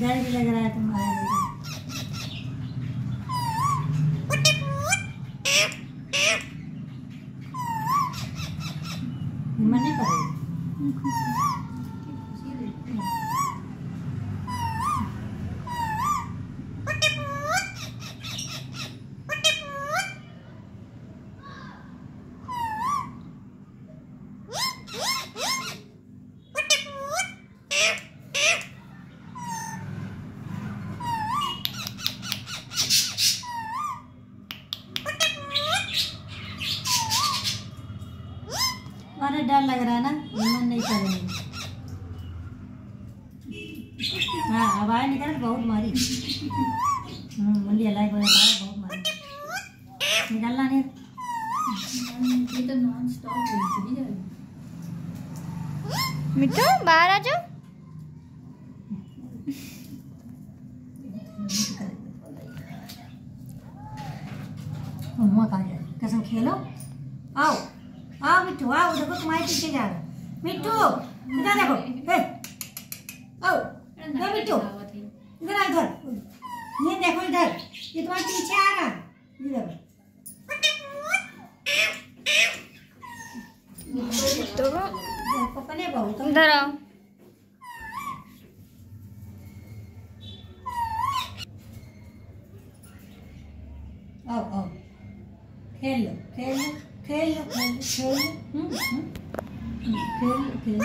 डर भी लग रहा है तुम्हारा। हिम्मत नहीं कर रही। अरे डर लग रहा है ना, मन नहीं कर रही। हाँ आवाज निकल बहुत मारी। मुंडिया लाइक बहुत मारी, निकलना नहीं। ये तो नॉन स्टॉप चली जा रही। मिट्टू बाहर आ जाओ। मम्मा कहाँ जा रही? कसम खेलो, आओ आओ मिट्टू आओ। देखो तुम्हारे पीछे जा रहा है मिट्टू। इधर देखो, आओ मिट्टू इधर आ। इधर ये देखो, इधर ये तुम्हारे पीछे आ रहा है। तो इधर आओ। आओ आओ खेल लो खेल लो खेल खेल खेल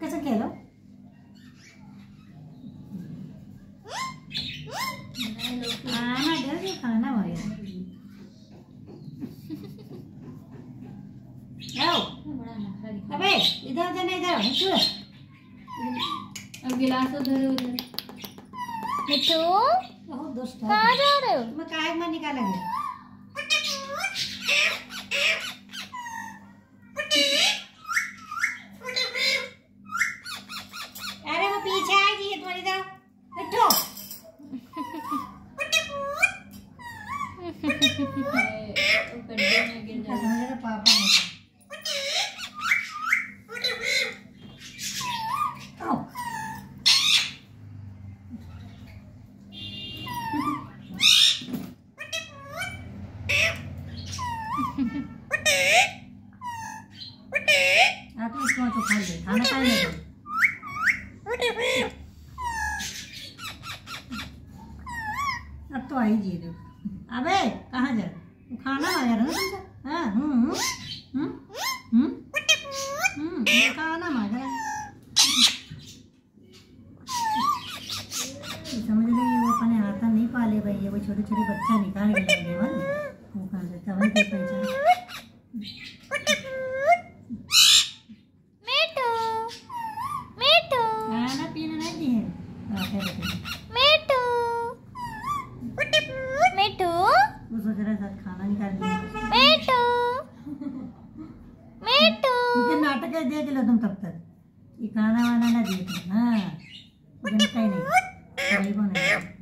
कैसे खेलो। खाना अबे इधर उधर नहीं मिट्टू। अब गिलास उधर उधर। मिट्टू कहाँ जा रहे हो? मैं काय में निकाला गया। अरे वो पीछे आ गई तुम्हारी तरफ मिट्टू। अब तो आई जी। अबे कहाँ जा? खाना मांग रहा है। हाँ खाना मांग रहा है। समझ रही है वो अपने आता नहीं पाले भाई। ये वो छोटे छोटे बच्चा निकाल के लाएंगे वो कहाँ से तब तक पहचान। मिट्टू मिट्टू खाना पीना नहीं दिए। खाना निकाल मिट्टू मिट्टू नाटक है। देख लो तुम तब तक ये खाना वाना ना देखो। हाँ नहीं।